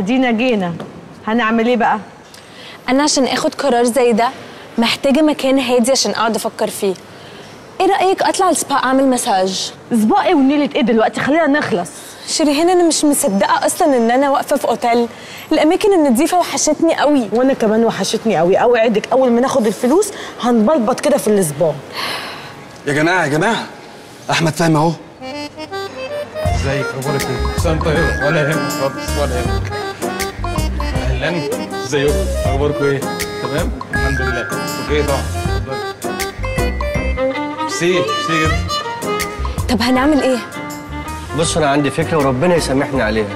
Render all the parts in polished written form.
ادينا جينا. هنعمل ايه بقى؟ انا عشان اخد قرار زي ده محتاجه مكان هادي عشان اقعد افكر فيه. ايه رايك اطلع السبا اعمل مساج؟ سبا ايه ونيلة ايه دلوقتي؟ خلينا نخلص. شريهان انا مش مصدقه اصلا ان انا واقفه في اوتيل. الاماكن النظيفه وحشتني قوي. وانا كمان وحشتني قوي. اوعدك اول ما ناخد الفلوس هنبلبط كده في السبا. يا جماعه يا جماعه، احمد فهمي اهو. ازيك؟ اخبارك ايه؟ بس انت ايه؟ ولا يهمك خالص ولا يهمك. اهلا، ازيكم؟ اخباركم ايه؟ تمام؟ الحمد لله. اوكي طبعا. ميرسي جدا. طب هنعمل ايه؟ بص انا عندي فكره وربنا يسامحني عليها.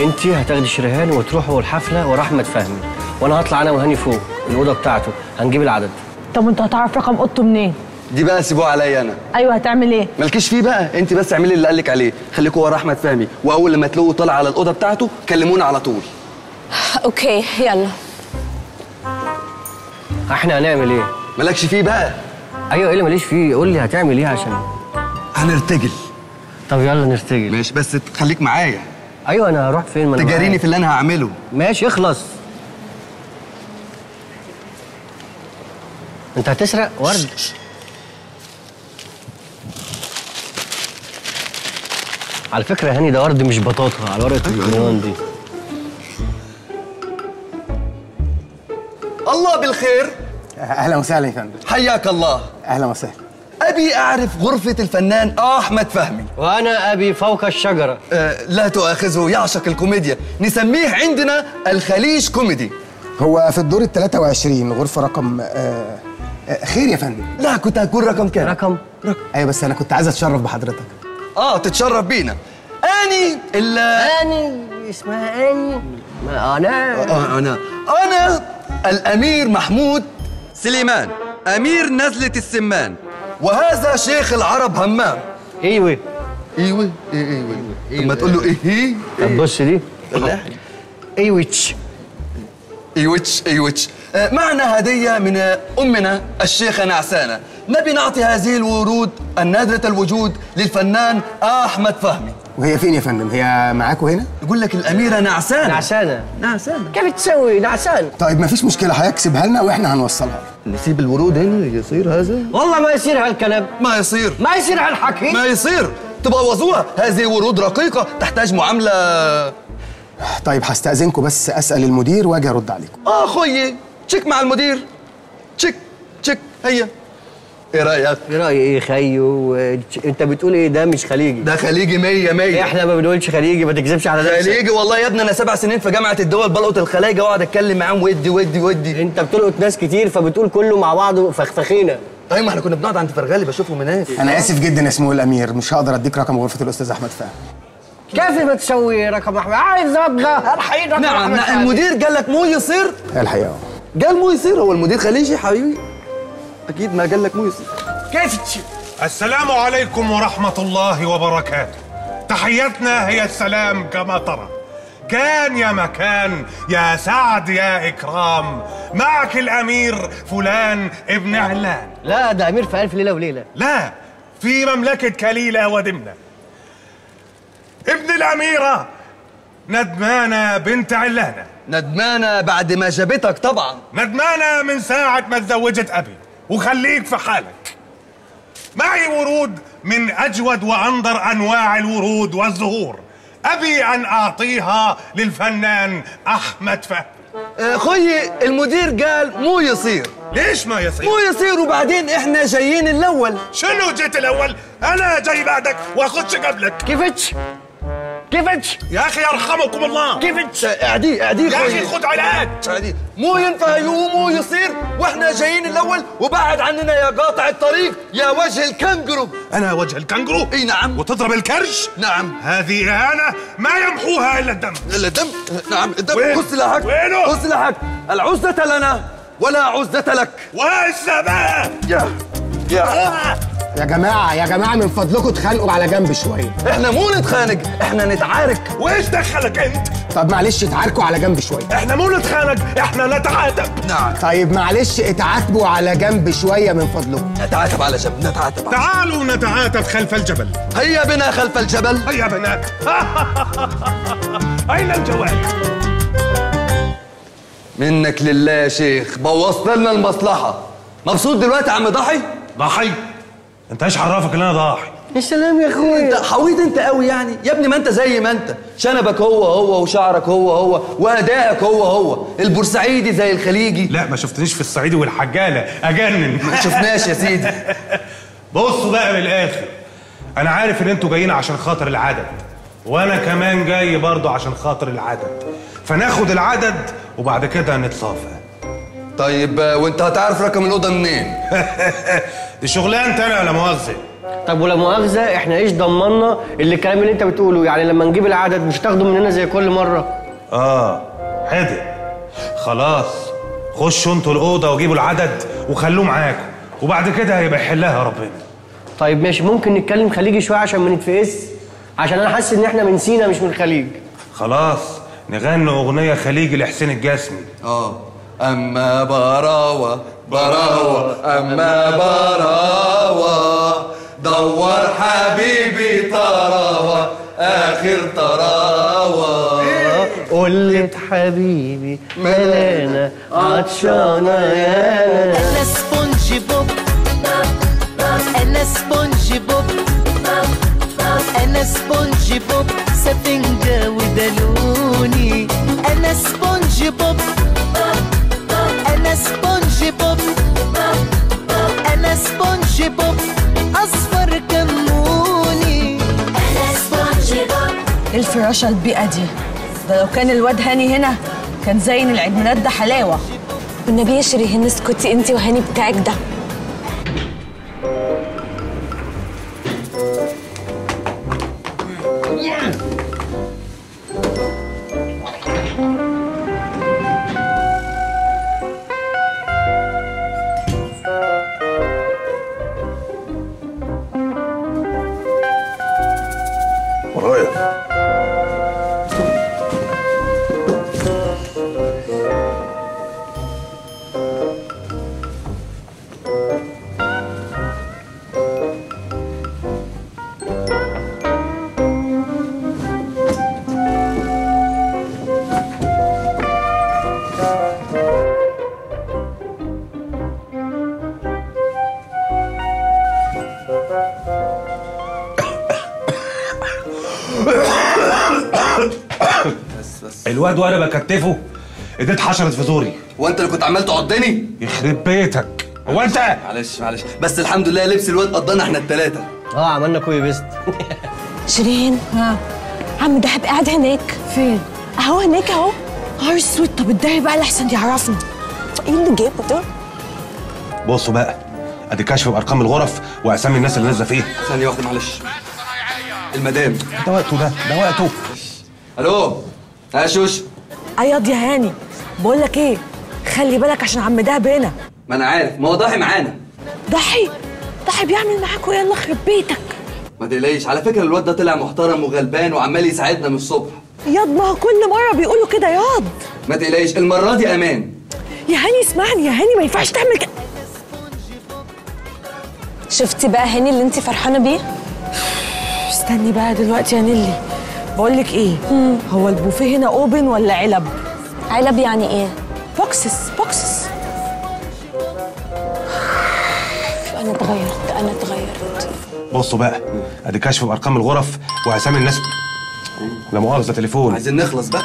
انت هتاخدي شريهان وتروحوا الحفله ورا احمد فهمي، وانا هطلع انا وهاني فوق الاوضه بتاعته هنجيب العدد. طب انت هتعرف رقم اوضته منين؟ دي بقى سيبوها عليا انا. ايوه هتعمل ايه؟ مالكيش فيه بقى، انت بس اعملي اللي قالك عليه، خليكم ورا احمد فهمي، واول لما تلاقوه طالع على الاوضه بتاعته كلمونا على طول. اوكي يلا. احنا هنعمل ايه؟ مالكش فيه بقى. ايوه ايه اللي ماليش فيه؟ قول لي هتعمل ايه عشان هنرتجل. طب يلا نرتجل. ماشي بس خليك معايا. ايوه انا هروح فين؟ ما تجاريني في اللي انا هعمله. ماشي اخلص. انت هتسرق ورد؟ على فكرة يا هاني ده ورد مش بطاطا، على ورقة الجنون دي. الله بالخير. أهلا وسهلا يا فندم. حياك الله. أهلا وسهلا. أبي أعرف غرفة الفنان أحمد فهمي. وأنا أبي فوق الشجرة. لا تؤاخذه، يعشق الكوميديا، نسميه عندنا الخليج كوميدي. هو في الدور ال 23 غرفة رقم خير يا فندم. لا كنت هتكون رقم كام؟ رقم أيوه بس أنا كنت عايز أتشرف بحضرتك. تتشرف بينا. اني اني اسمها اني. انا الامير محمود سليمان، امير نزلة السمان، وهذا شيخ العرب همام. ايوه ايوه ايوه. طب ما تقول له ايه؟ طب بص دي ايوتش ايوتش ايوتش. معنا هدية من أمنا الشيخة نعسانة، نبي نعطي هذه الورود النادرة الوجود للفنان أحمد فهمي. وهي فين يا فندم؟ هي معاكوا هنا؟ يقول لك الأميرة نعسانة. نعسانة كيف تسوي نعسانة؟ طيب مفيش مشكلة، هيكسبها لنا وإحنا هنوصلها. نسيب الورود هنا يصير هذا؟ والله ما يصير هالكلام. ما يصير هالحكي. تبوظوها، هذه ورود رقيقة تحتاج معاملة. طيب هستأذنكم بس أسأل المدير وأجي أرد عليكم. أخويا تشيك مع المدير. تشيك. هيا ايه رايك؟ ايه رايي ايه خيو؟ انت بتقول ايه؟ ده مش خليجي. ده خليجي 100%. احنا ما بنقولش خليجي، ما تكذبش على نفسك. خليجي والله يا ابني، انا 7 سنين في جامعه الدول بلقط الخلايجه واقعد اتكلم معاهم. ودي انت بتلقط ناس كتير فبتقول كله مع بعضه فخفخينا. طيب ما احنا كنا بنقعد عند فرغالي بشوفهم هناك. انا اسف جدا يا سمو الامير، مش هقدر اديك رقم غرفه الاستاذ احمد فهمي. كيف ما تسوي رقم احمد؟ عايز ابقى الحقيقه. نعم المدير قال لك مو يصير الحقيقه. قال مو يصير. هو المدير خليجي حبيبي؟ أكيد ما قال لك مو يصير. كيف تشوف؟ السلام عليكم ورحمة الله وبركاته. تحيتنا هي السلام كما ترى. كان يا مكان يا سعد يا إكرام، معك الأمير فلان ابن علان. لا ده أمير في 1000 ليلة وليلة. لا في مملكة كليلة ودمنة. ابن الأميرة ندمانة بنت علانة. ندمانة بعد ما جابتك طبعا. ندمانة من ساعة ما اتزوجت أبي. وخليك في حالك. معي ورود من أجود وأنظر أنواع الورود والزهور، أبي أن أعطيها للفنان أحمد فهمي. أخوي المدير قال مو يصير. ليش ما يصير؟ مو يصير وبعدين إحنا جايين الأول. شنو جيت الأول؟ أنا جاي بعدك وأخدش قبلك. كيفتش؟ يا أخي يرحمكم الله. كيفتش؟ اعدي يا أخي خد علاج. مو ينفع مو يصير واحنا جايين الأول، وبعد عننا يا قاطع الطريق يا وجه الكنجرو. أنا وجه الكنجرو؟ إي نعم. وتضرب الكرش؟ نعم. هذه إهانة ما يمحوها إلا الدم. نعم الدم. خذ سلاحك. وينه؟ خذ سلاحك. العزة لنا ولا عزة لك. وإذا بقى يا جماعة من فضلكم اتخانقوا على جنب شوية. احنا مو نتخانق، احنا نتعارك. وايش دخلك انت؟ طب معلش اتعاركوا على جنب شوية. احنا مو نتخانق، احنا نتعاتب. نعم. طيب معلش اتعاتبوا على جنب شوية من فضلكم. نتعاتب على جنب، نتعاتب. تعالوا نتعاتب خلف الجبل. هيا بنا خلف الجبل. هيا بنا. أين الجواب؟ منك لله يا شيخ، بوظت لنا المصلحة. مبسوط دلوقتي يا عم ضحي؟ ضحي؟ أنت إيش عرفك إن أنا ضاحي؟ يا سلام يا أخويا، أنت حويت أنت قوي يعني؟ يا ابني ما أنت زي ما أنت، شنبك هو وشعرك هو وأدائك هو، البورسعيدي زي الخليجي. لا ما شفتنيش في الصعيدي والحجالة، أجنن. ما شفناش يا سيدي. بصوا بقى من الآخر، أنا عارف إن أنتوا جايين عشان خاطر العدد، وأنا كمان جاي برضه عشان خاطر العدد، فناخد العدد وبعد كده نتصافى. طيب وأنت هتعرف رقم الأوضة منين؟ دي شغلانتي أنا ولا مؤاخذة. طب ولا مؤاخذة إحنا إيش ضمنا اللي الكلام اللي أنت بتقوله؟ يعني لما نجيب العدد مش هتاخده مننا زي كل مرة؟ هادئ. خلاص خشوا أنتوا الأوضة وجيبوا العدد وخلوه معاكم، وبعد كده هيبقى يحلها يا ربنا. طيب ماشي، ممكن نتكلم خليجي شوية عشان ما نتفقس؟ عشان أنا حاسس إن إحنا من سينا مش من الخليج. خلاص نغني أغنية خليجي لحسين الجسمي. أما براوة براوة أما براوة، دور حبيبي طراوة آخر طراوة، قلت حبيبي ملانا عطشانة يانا. أنا سبونجي بوب، أنا سبونجي بوب، أنا سبونجي بوب، سفنجة ودلوني. أنا سبونجي بوب، أنا سبونجي بوب، أنا سبونجي بوب، أصفر كموني. أنا سبونجي بوب. الفراشة البيئة دي، ده لو كان الواد هاني هنا كان زين العيد ميلاد ده حلاوة. والنبي يا شريهان اسكتي انتي وهاني بتاعك ده. الواد وانا بكتفه ايديه اتحشرت في زوري. وانت اللي كنت عمال تعضني؟ يخرب بيتك، هو انت؟ معلش بس الحمد لله لبس الواد قضانا احنا الثلاثه. عملنا كوي بيست. شيرين. عم دهب قاعد هناك. فين؟ اهو هناك اهو. هار سويت. طب اتضايق بقى لحسن يعرفني. ايه اللي جابه ده؟ بصوا بقى، ادي كشف بارقام الغرف واسامي الناس اللي نازله فيها. ثانيه واحده معلش. المدام. ده وقته ده وقته. الو. ها شوش. اياض يا هاني، بقول لك ايه، خلي بالك عشان عم دهب هنا. ما انا عارف، ما هو ضحي معانا. ضحي بيعمل معاك ويا الله يخرب بيتك. ما تقلقيش، على فكره الواد ده طلع محترم وغلبان وعمال يساعدنا من الصبح. اياض ما هو كل مره بيقولوا كده. اياض ما تقلقيش، المره دي امان. يا هاني اسمعني يا هاني، ما ينفعش تعمل كده. شفتي بقى هاني اللي انت فرحانه بيه؟ استني بقى دلوقتي يا نيللي، بقول لك ايه، هو البوفيه هنا اوبن ولا علب؟ علب يعني ايه؟ بوكسس. انا اتغيرت. بصوا بقى، ادي كشف بارقام الغرف واسامي الناس. لا مؤاخذه، تليفون. عايزين نخلص بقى.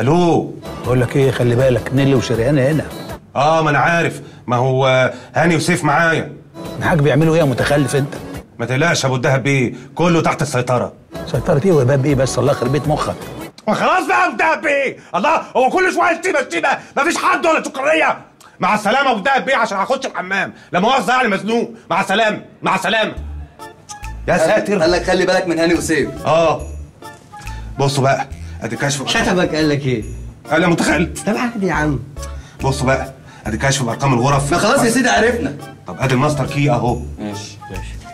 الو. بقول لك ايه، خلي بالك نيللي وشريهان هنا. ما انا عارف، ما هو هاني وسيف معايا. الحاج بيعملوا ايه يا متخلف انت؟ ما تقلقش، ابو الدهب ايه كله تحت السيطره. سيطرة ايه وباب ايه بس؟ الله يخرب بيت مخك. وخلاص بقى ابو دهب ايه؟ الله، هو كل شويه شتيمه، مفيش حد ولا سكريه. مع السلامه ابو دهب ايه، عشان هخش الحمام، لا مؤاخذه يعني مزنوق. مع السلامه. يا ساتر. قال لك خلي بالك من هاني وسيف. بصوا بقى، ادي كشف. شتمك قال لك ايه؟ قال لي متخلف. طب عادي يا عم. بصوا بقى، ادي كشف بارقام الغرف. ما خلاص يا سيدي عرفنا. طب ادي الماستر كي اهو. ماشي.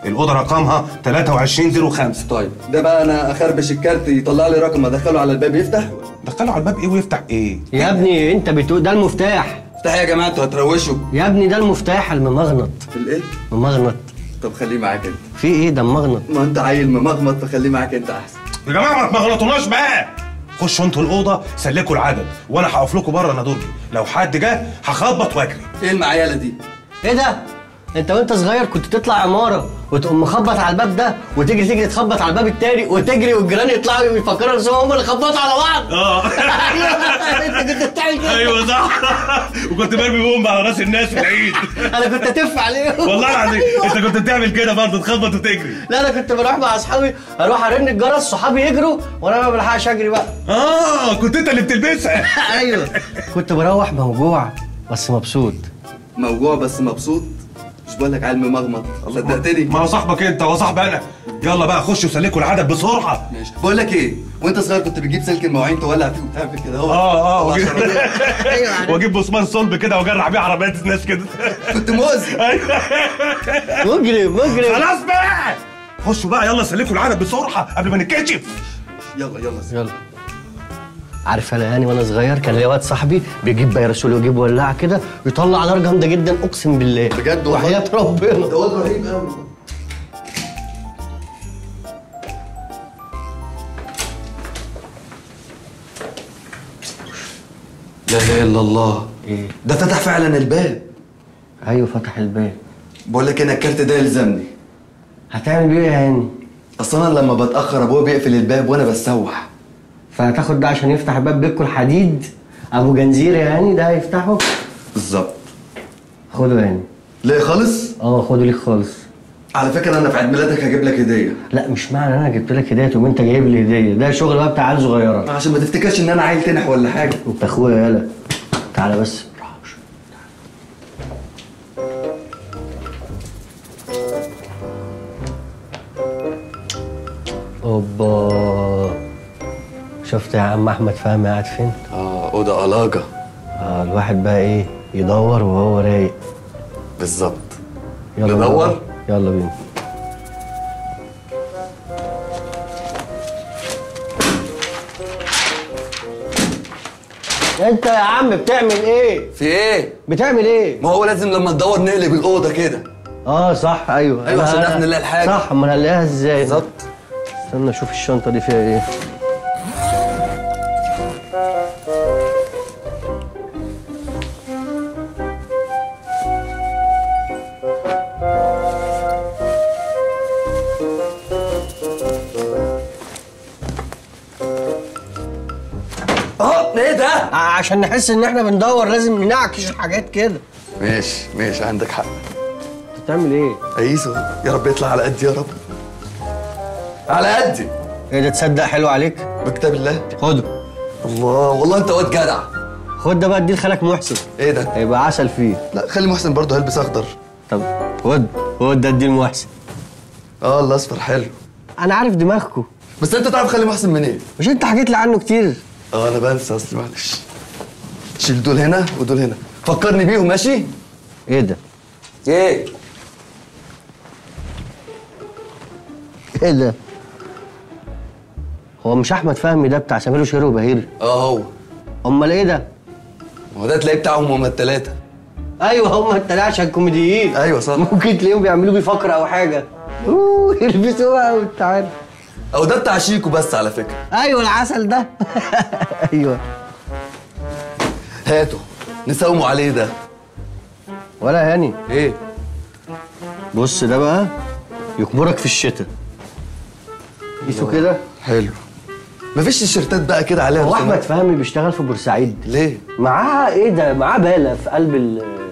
الأوضة رقمها 2305. طيب ده بقى أنا أخربش الكارت يطلع لي رقم، أدخله على الباب يفتح؟ دخله على الباب إيه ويفتح إيه؟ يا ابني أنت بتقول ده المفتاح. افتح يا جماعة، أنتوا هتروشوا. يا ابني ده المفتاح الممغنط. الإيه؟ الممغنط. طب خليه معاك أنت. في إيه ده ممغنط؟ ما أنت عيل ممغنط، فخليه معاك أنت أحسن. يا جماعة ما تمغنطوناش بقى. خشوا انتوا الاوضه سلكوا العدد وانا هقف لكم بره انا درجي، لو حد جه هخبط واجري. ايه المعياله دي؟ ايه ده؟ انت وانت صغير كنت تطلع عماره وتقوم مخبط على الباب ده وتجري تجري تخبط على الباب التاني وتجري والجيران يطلعوا يفكروا نفسهم هم اللي خبطوا على بعض. اه انت كنت بتعمل كده. ايوه صح، وكنت برمي بومب على راس الناس في العيد. انا كنت اتف عليهم والله العظيم. انت كنت بتعمل كده برضه تخبط وتجري؟ لا انا كنت بروح مع اصحابي، اروح ارن الجرس صحابي يجروا وانا ما بلحقش اجري بقى. اه كنت انت اللي بتلبسها. ايوه كنت بروح موجوع بس مبسوط. موجوع بس مبسوط؟ مش بقول لك علم مغمض، صدقتني. ما هو صاحبك انت وصاحب انا. يلا بقى خشوا وسلكوا العدد بسرعه. ماشي. بقول لك ايه، وانت صغير كنت بتجيب سلك المواعين تولع فيه وتعمل كده اهو. ايوه واجيب مسمار صلب كده واجرع بيه عربيات الناس كده. كنت مؤذي. ايوه مجرم مجرم. خلاص بقى خشوا بقى، يلا سلكوا العدد بسرعه قبل ما نتكشف. يلا يلا يلا. عارف انا يعني وانا صغير كان ليا واد صاحبي بيجيب بيرسول ويجيب ولاعه كده يطلع نار جامده جدا، اقسم بالله بجد وحياه ربنا ده واد رهيب قوي. لا اله الا الله. ايه ده؟ فتح فعلا الباب. ايوه فتح الباب. بقول لك انا الكارت ده يلزمني. هتعمل بيه ايه يعني؟ اصل انا لما بتاخر ابويا بيقفل الباب وانا بتسوح، فهتاخد ده عشان يفتح باب بيتكم الحديد ابو جنزير يعني، ده هيفتحه بالظبط. خده يعني ليه خالص؟ اه خده ليك خالص. على فكره انا في عيد ميلادك هجيب لك هديه. لا مش معنى انا جبت لك هديه تقوم انت جايب لي هديه، ده شغل بقى بتاع عيال صغيره، عشان ما تفتكرش ان انا عيل تنح ولا حاجه. انت اخويا يالا تعالى بس. اوبا شفت يا عم احمد فهمي قاعد فين؟ اه اوضه علاجه. اه الواحد بقى ايه يدور وهو رايق. بالظبط. يلا ندور؟ يلا بينا. انت يا عم بتعمل ايه؟ في ايه؟ بتعمل ايه؟ ما هو لازم لما ندور نقلب الاوضه كده. اه صح ايوه ايوه عشان نعرف نلاقي الحاجه. صح امال هنلاقيها ازاي؟ بالظبط. استنى اشوف الشنطه دي فيها ايه. ايه ده؟ عشان نحس ان احنا بندور لازم ننعكش الحاجات كده. ماشي ماشي عندك حق. انت بتعمل ايه؟ اقيسه يا رب يطلع على قدي. يا رب على قدي. ايه ده تصدق حلو عليك؟ بكتاب الله. خده. الله والله انت واد جدع. خد ده بقى اديه لخالك محسن. ايه ده؟ هيبقى عسل فيه. لا خلي محسن برضه هيلبس اخضر. طب خد خد ده اديه لمحسن. اه الاصفر حلو. انا عارف دماغكم. بس انت تعرف خلي محسن منين؟ إيه؟ مش انت حكيت لي عنه كتير؟ اه انا بنسى اصل معلش. شيل دول هنا ودول هنا، فكرني بيهم ماشي؟ ايه ده؟ ايه؟ ايه ده؟ هو مش احمد فهمي ده بتاع سمير وشهير وبهير؟ اه هو. امال ايه ده؟ هو ده تلاقيه بتاعهم هما التلاتة. ايوه هما التلاتة عشان كوميديين. ايوه صح. ممكن تلاقيهم بيعملوا بيه فقرة او حاجة. اوه يلبسوها وانت عارف. او ده بتاع شيكو بس على فكره. ايوه العسل ده. ايوه هاته نساوموا عليه ده. ولا هاني ايه؟ بص ده بقى يكبرك في الشتاء. قيسه كده حلو. مفيش تيشيرتات بقى كده عليها. هو احمد فهمي بيشتغل في بورسعيد ليه؟ معاه ايه ده؟ معاه باله في قلب